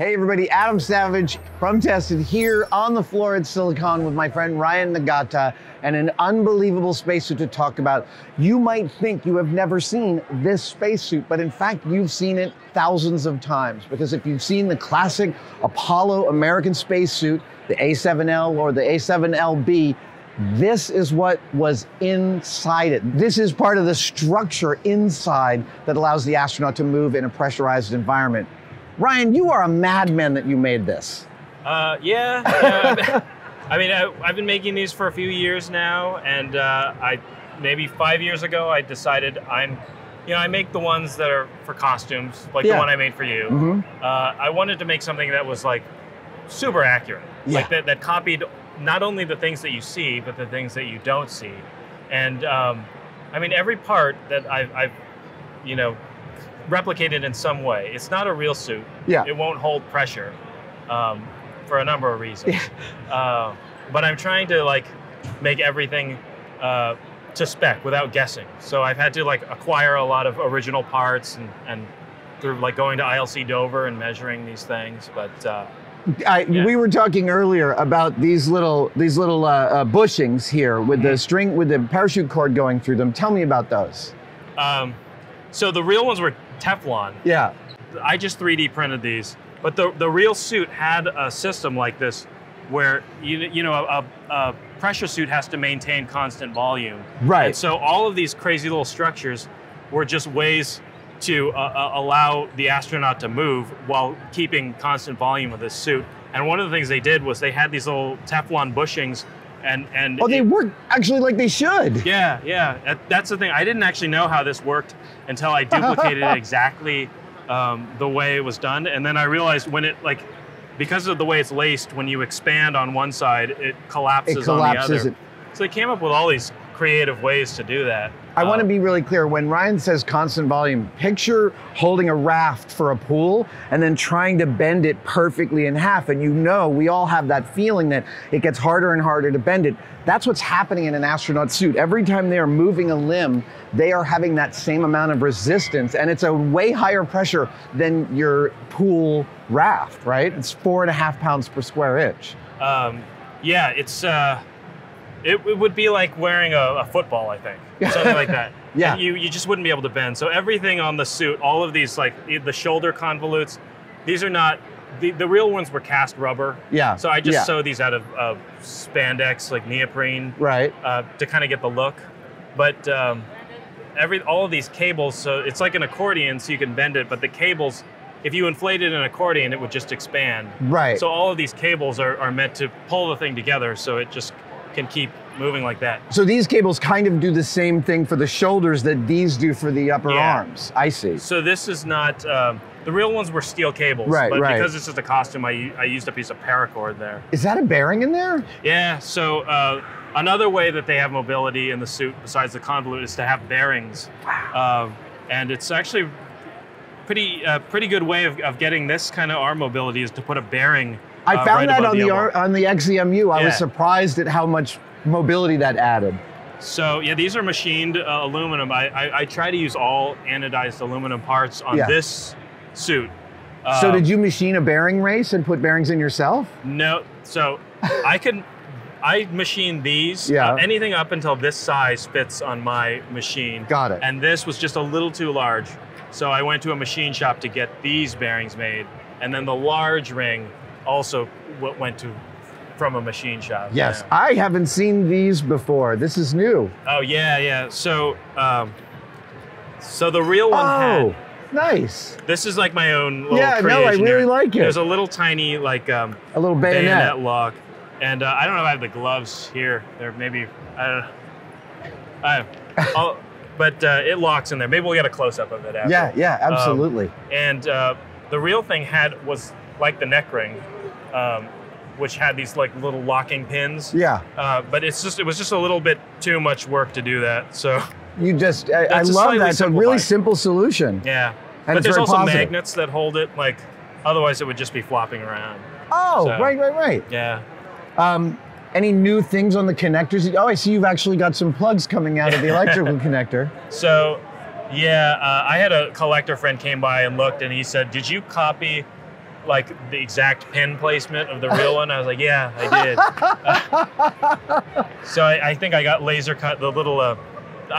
Hey everybody, Adam Savage from Tested here on the floor at Silicon with my friend Ryan Nagata and an unbelievable spacesuit to talk about. You might think you have never seen this spacesuit, but in fact, you've seen it thousands of times. Because if you've seen the classic Apollo American spacesuit, the A7L or the A7LB, this is what was inside it. This is part of the structure inside that allows the astronaut to move in a pressurized environment. Ryan, you are a madman that you made this. I've been making these for a few years now, and maybe 5 years ago I decided I make the ones that are for costumes, like the one I made for you. Mm-hmm. I wanted to make something that was like super accurate, like that copied not only the things that you see, but the things that you don't see. And every part that I've replicated in some way. It's not a real suit. Yeah. It won't hold pressure for a number of reasons. Yeah. But I'm trying to make everything to spec without guessing. So I've had to acquire a lot of original parts and through going to ILC Dover and measuring these things. But we were talking earlier about these little bushings here with the string with the parachute cord going through them. Tell me about those. So the real ones were Teflon. Yeah. I just 3D printed these, but the real suit had a system like this where a pressure suit has to maintain constant volume. Right. And so all of these crazy little structures were just ways to allow the astronaut to move while keeping constant volume of this suit. And one of the things they did was they had these little Teflon bushings and they work actually like they should. Yeah, yeah, that's the thing. I didn't actually know how this worked until I duplicated it exactly the way it was done. And then I realized when it, because of the way it's laced, when you expand on one side, it collapses on the other. So they came up with all these creative ways to do that. I want to be really clear. When Ryan says constant volume, picture holding a raft for a pool and then trying to bend it perfectly in half. And we all have that feeling that it gets harder and harder to bend it. That's what's happening in an astronaut suit. Every time they are moving a limb, they are having that same amount of resistance. And it's a way higher pressure than your pool raft, right? It's 4.5 pounds per square inch. It would be like wearing a football, I think, something like that. Yeah. You just wouldn't be able to bend. So everything on the suit, all of these, the shoulder convolutes, these are not, the real ones were cast rubber. Yeah. So I just sew these out of spandex, neoprene. Right. To kind of get the look. But all of these cables, so it's like an accordion, so you can bend it, but the cables, if you inflated an accordion, it would just expand. Right. So all of these cables are meant to pull the thing together, so it just can keep moving like that. So these cables kind of do the same thing for the shoulders that these do for the upper arms. I see. So this is not, the real ones were steel cables, but because this is a costume, I used a piece of paracord there. Is that a bearing in there? Yeah, so another way that they have mobility in the suit, besides the convolute, is to have bearings. Wow. And it's actually pretty good way of getting this kind of arm mobility is to put a bearing. I found that on the XEMU. I was surprised at how much mobility that added. So yeah, these are machined aluminum. I try to use all anodized aluminum parts on this suit. So did you machine a bearing race and put bearings in yourself? No. So I machined these. Yeah. Anything up until this size fits on my machine. Got it. And this was just a little too large. So I went to a machine shop to get these bearings made. And then the large ring also went from a machine shop. Yes, yeah. I haven't seen these before. This is new. Oh yeah, yeah. So, so the real one had, nice. This is my own little creation. Yeah, no, I really like it. There's a little tiny a little bayonet lock, and I don't know if I have the gloves here. There maybe I don't know. But it locks in there. Maybe we'll get a close up of it after. Yeah, yeah, absolutely. And the real thing was like the neck ring, which had these little locking pins. Yeah. But it was just a little bit too much work to do that. So I love that. It's a really simple solution. Yeah. And but there's also magnets that hold it. Otherwise it would just be flopping around. Oh, so, right. Yeah. Any new things on the connectors? Oh, I see you've actually got some plugs coming out of the electrical connector. So, yeah, I had a collector friend came by and looked, and he said, "Did you copy like the exact pen placement of the real one? I was like, yeah, I did. So I think I got laser cut the little, I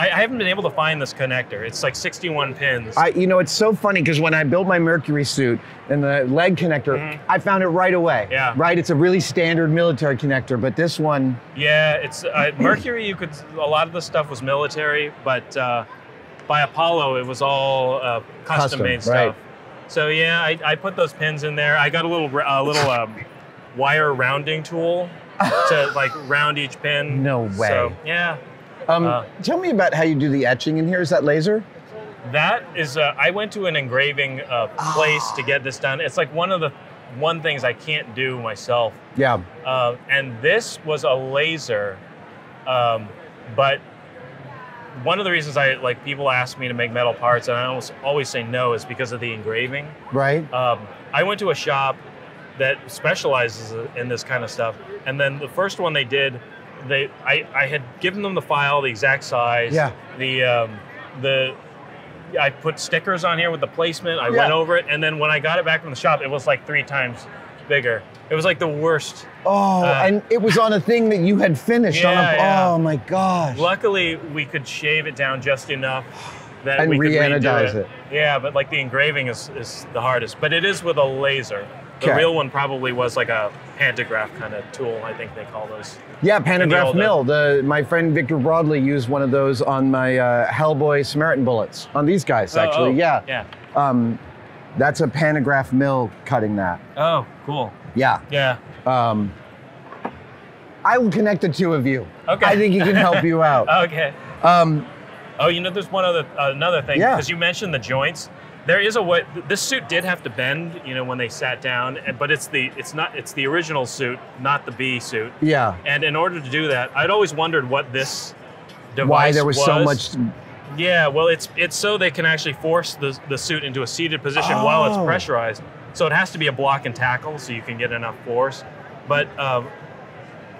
haven't been able to find this connector. It's like 61 pins. You know, it's so funny because when I built my Mercury suit and the leg connector, I found it right away. Yeah. Right? It's a really standard military connector, but this one. Yeah, it's Mercury, you could, a lot of the stuff was military, but by Apollo, it was all custom-made stuff. Right. So yeah, I put those pins in there. I got a little wire rounding tool to like round each pin. No way. So, yeah. Tell me about how you do the etching in here. Is that laser? That is, I went to an engraving place to get this done. It's like one of the things I can't do myself. Yeah. And this was a laser, but one of the reasons I, like, people ask me to make metal parts and I almost always say no is because of the engraving. Right. I went to a shop that specializes in this kind of stuff. And then the first one they did, I had given them the file, the exact size. Yeah. I put stickers on here with the placement. I went over it, and then when I got it back from the shop, it was like 3 times bigger. It was like the worst. Oh, and it was on a thing that you had finished. Oh my gosh. Luckily, we could shave it down just enough that we could re-anodize it. Yeah, but like the engraving is the hardest, but it is with a laser. The real one probably was like a pantograph kind of tool, I think they call those. Yeah, pantograph mill. My friend Victor Broadley used one of those on my Hellboy Samaritan bullets, on these guys actually, yeah. That's a pantograph mill cutting that. Oh, cool. Yeah. Yeah. I will connect the two of you. Okay. I think he can help you out. Okay. Oh, you know, there's one other, another thing, because you mentioned the joints. There is a way, this suit did have to bend, you know, when they sat down, but it's the original suit, not the B suit. Yeah. And in order to do that, I'd always wondered what this device was. Why there was so much. Yeah, well, it's so they can actually force the suit into a seated position while it's pressurized. So it has to be a block and tackle so you can get enough force. But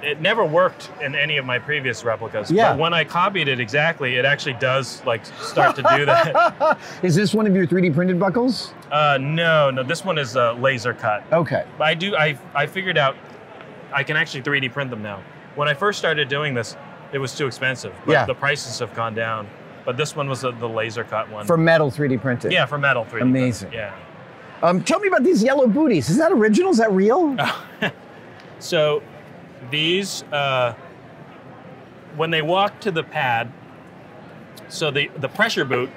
it never worked in any of my previous replicas. Yeah. But when I copied it exactly, it actually does like start to do that. Is this one of your 3D printed buckles? No, this one is laser cut. Okay. But I figured out I can actually 3D print them now. When I first started doing this, it was too expensive. But the prices have gone down. But this one was the laser cut one. For metal 3D printed. Yeah, for metal 3D. Amazing. Printed. Yeah. Tell me about these yellow booties. Is that original? Is that real? So these, when they walk to the pad, so the pressure boot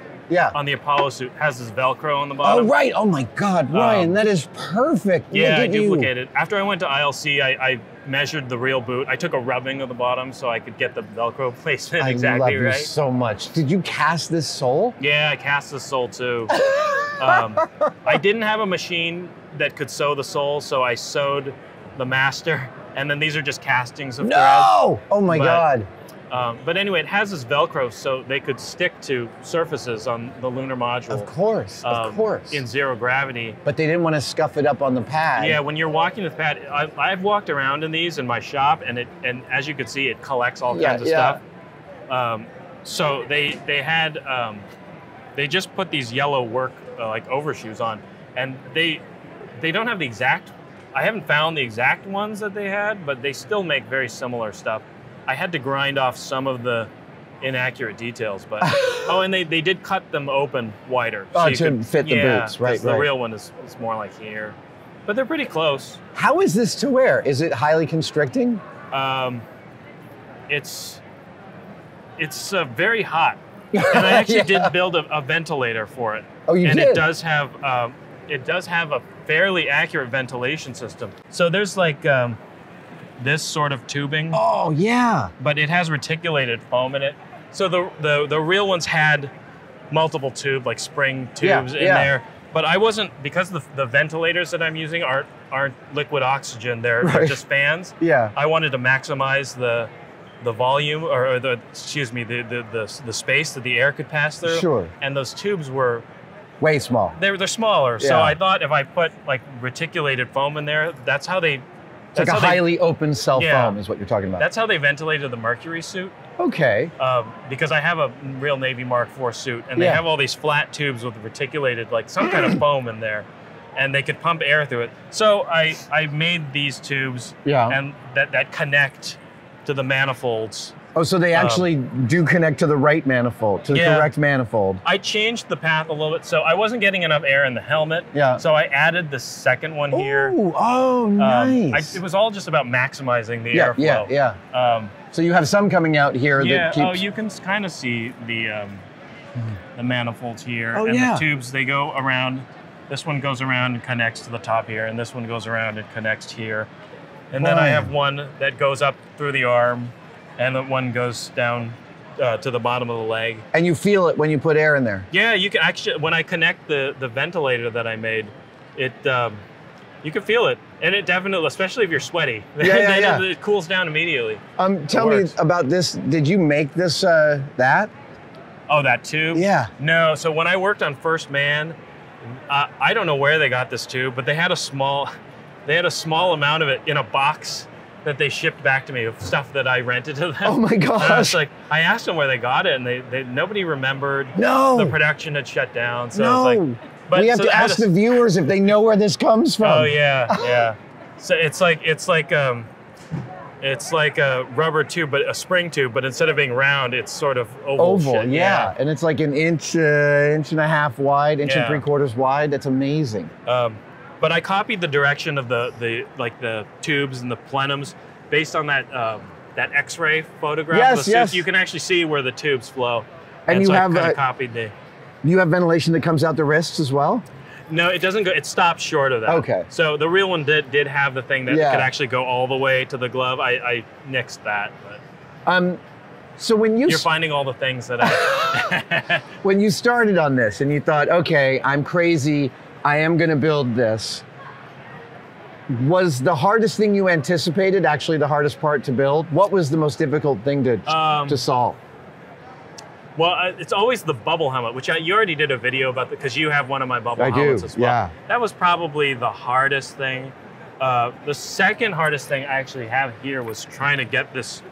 on the Apollo suit has this Velcro on the bottom. Oh, right. Oh, my God, Ryan, that is perfect. Yeah, I duplicated. After I went to ILC, I measured the real boot. I took a rubbing of the bottom so I could get the Velcro placement exactly right. I love you so much. Did you cast this sole? Yeah, I cast this sole, too. I didn't have a machine that could sew the sole, so I sewed the master. And then these are just castings of threads. Oh my God. But anyway, it has this Velcro so they could stick to surfaces on the lunar module. Of course, of course. In zero gravity. But they didn't want to scuff it up on the pad. Yeah, when you're walking the pad, I've walked around in these in my shop and as you can see, it collects all kinds of stuff. So they had, they just put these yellow work like overshoes on and they don't have the exact, I haven't found the exact ones that they had, but they still make very similar stuff. I had to grind off some of the inaccurate details, but and they did cut them open wider. Oh, so you could fit the boots, right? The real one is more like here, but they're pretty close. How is this to wear? Is it highly constricting? It's very hot, and I actually did build a ventilator for it. Oh, you did? And it does have a fairly accurate ventilation system. So there's like this sort of tubing. Oh yeah. But it has reticulated foam in it. So the real ones had multiple tube, like spring tubes in there. But I wasn't, because the ventilators that I'm using aren't liquid oxygen. They're just fans. Yeah. I wanted to maximize the volume or the space that the air could pass through. Sure. And those tubes were way small. They're smaller. Yeah. So I thought if I put like reticulated foam in there, that's how they. It's like a highly open cell foam is what you're talking about. That's how they ventilated the Mercury suit. Okay. Because I have a real Navy Mark IV suit and they have all these flat tubes with reticulated, like some kind of foam in there. and they could pump air through it. So I made these tubes and that connect to the manifolds. Oh, so they actually do connect to the right manifold, to the correct manifold. I changed the path a little bit, so I wasn't getting enough air in the helmet. Yeah. So I added the second one here. Oh, nice. It was all just about maximizing the airflow. Yeah, yeah. So you have some coming out here that keeps... you can kind of see the manifolds here. Oh, and the tubes, they go around. This one goes around and connects to the top here, and this one goes around and connects here. And then I have one that goes up through the arm, and that one goes down to the bottom of the leg. And you feel it when you put air in there? Yeah, you can actually, when I connect the ventilator that I made, it you can feel it. And it definitely, especially if you're sweaty, it cools down immediately. Tell me about this. Did you make this, that? Oh, that tube? Yeah. No, so when I worked on First Man, I don't know where they got this tube, but they had a small, amount of it in a box that they shipped back to me of stuff that I rented to them. Oh my gosh. And I was like, I asked them where they got it, and they nobody remembered. No. The production had shut down. So I was like, but we have to ask the viewers if they know where this comes from. Oh yeah, yeah. So it's like a rubber tube, but a spring tube, but instead of being round, it's sort of oval. Yeah, and it's like an inch and a half wide, inch and 3/4 wide. That's amazing. But I copied the direction of the tubes and the plenums based on that X-ray photograph. Yes, yes. You can actually see where the tubes flow. And you so have I kind of copied the. You have ventilation that comes out the wrists as well? No, it doesn't go. It stops short of that. Okay. So the real one did have the thing that could actually go all the way to the glove. I nixed that. But. So when you're finding all the things that I. When you started on this and you thought, okay, I'm crazy. I am going to build this. Was the hardest thing you anticipated actually the hardest part to build? What was the most difficult thing to solve? Well, it's always the bubble helmet, which you already did a video about because you have one of my bubble helmets as well. Yeah. That was probably the hardest thing. The second hardest thing I actually have here was trying to get this.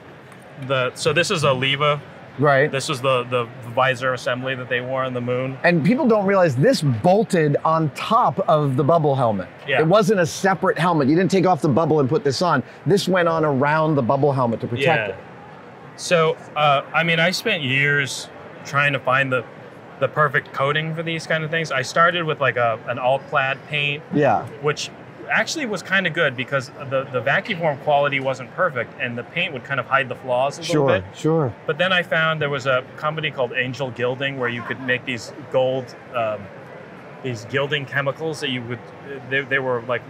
So this is a Leva. Right. This was the visor assembly that they wore on the moon. And people don't realize this bolted on top of the bubble helmet. Yeah. It wasn't a separate helmet. You didn't take off the bubble and put this on. This went on around the bubble helmet to protect it. So, I mean, I spent years trying to find the perfect coating for these kind of things. I started with like an Alclad paint. Yeah. Which actually was kind of good because the vacuform quality wasn't perfect and the paint would kind of hide the flaws a little bit. Sure. But then I found there was a company called Angel Gilding where you could make these gold, these gilding chemicals that you would, they were like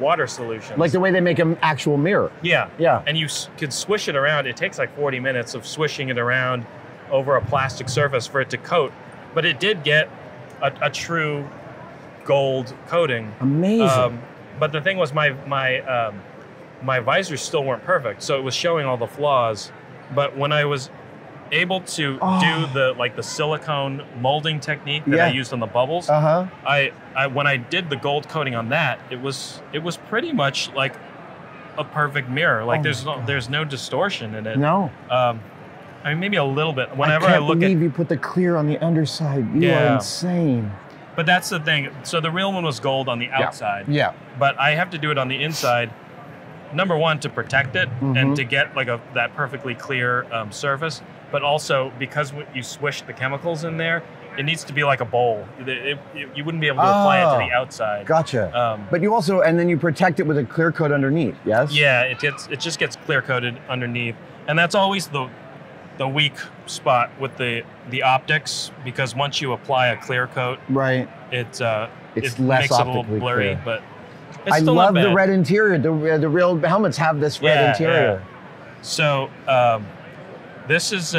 water solutions. Like the way they make an actual mirror. Yeah. Yeah. And you could swish it around. It takes like 40 minutes of swishing it around over a plastic surface for it to coat. But it did get a true gold coating. Amazing. But the thing was, my visors still weren't perfect, so it was showing all the flaws. But when I was able to do the silicone molding technique that I used on the bubbles, when I did the gold coating on that, it was pretty much like a perfect mirror. Like there's no distortion in it. No. I mean, maybe a little bit. Whenever I look at, I can't believe you put the clear on the underside. You are insane. But that's the thing. So the real one was gold on the outside. Yeah. But I have to do it on the inside. Number one, to protect it and to get like that perfectly clear surface. But also because you swish the chemicals in there, it needs to be like a bowl. You wouldn't be able to apply it to the outside. Gotcha. But you also, and then you protect it with a clear coat underneath. Yes. Yeah. It just gets clear coated underneath, and that's always the weak spot with the optics, because once you apply a clear coat, it makes it a little blurry, but it's still not bad. I love the red interior. The real helmets have this red interior. Yeah. So this is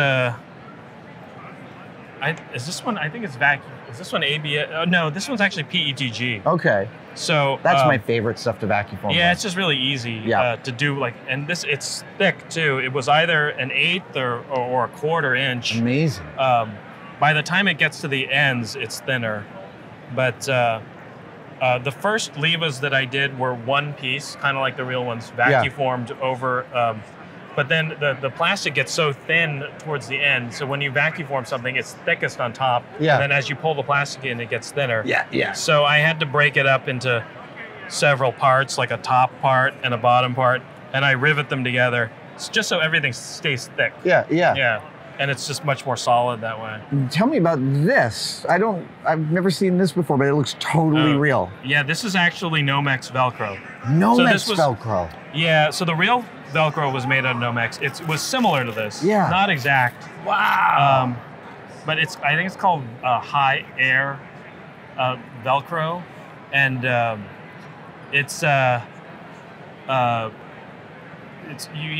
is this one? I think it's vacuum. Is this one ABS? Oh, no, this one's actually PETG. Okay. So that's my favorite stuff to vacuform. Yeah, it's just really easy to do. And it's thick too. It was either an 1/8 or a 1/4 inch. Amazing. By the time it gets to the ends, it's thinner. But the first Levas that I did were one piece, kind of like the real ones, vacuformed over But then the plastic gets so thin towards the end, so when you vacuum form something, it's thickest on top. Yeah. And then as you pull the plastic in, it gets thinner. Yeah, yeah. So I had to break it up into several parts, like a top part and a bottom part, and I rivet them together, just so everything stays thick. Yeah, yeah. Yeah, and it's just much more solid that way. Tell me about this. I've never seen this before, but it looks totally real. Yeah, this is actually Nomex Velcro. Nomex Velcro. Yeah, so the real Velcro was made out of Nomex. It was similar to this. Yeah. Not exact. Wow. But I think it's called high air Velcro. And you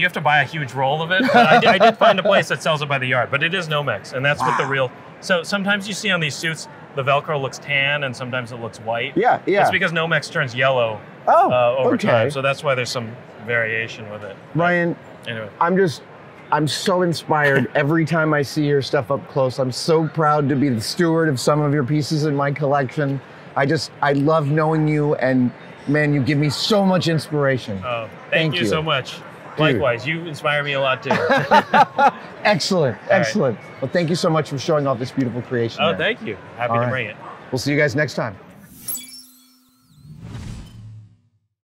have to buy a huge roll of it. But I did find a place that sells it by the yard, but it is Nomex. And that's what the real, so sometimes you see on these suits, the Velcro looks tan and sometimes it looks white. Yeah, yeah. It's because Nomex turns yellow over time. So that's why there's some variation with it. Ryan, anyway. I'm so inspired every time I see your stuff up close. I'm so proud to be the steward of some of your pieces in my collection. I love knowing you, and man, you give me so much inspiration. Oh, thank you so much. Dude. Likewise, you inspire me a lot too. Excellent, excellent. Right. Well, thank you so much for showing off this beautiful creation. Oh, thank you. Happy to bring it. We'll see you guys next time.